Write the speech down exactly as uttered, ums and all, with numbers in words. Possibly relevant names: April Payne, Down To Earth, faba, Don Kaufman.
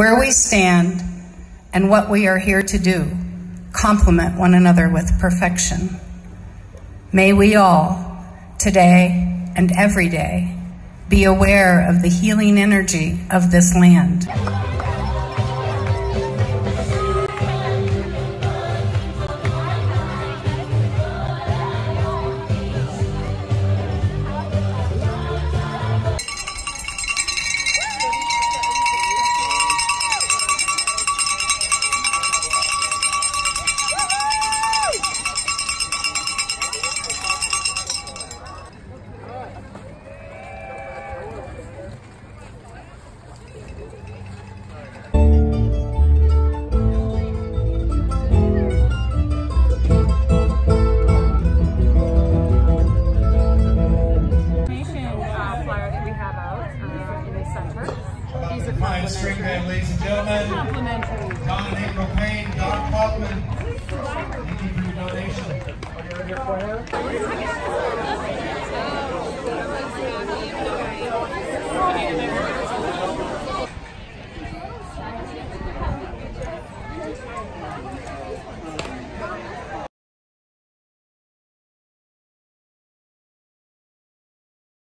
where we stand, and what we are here to do, complement one another with perfection. May we all, today and every day, be aware of the healing energy of this land. My string band, ladies and gentlemen. Don and April Payne, Don Kaufman. Thank you for your donation. Are you here for her?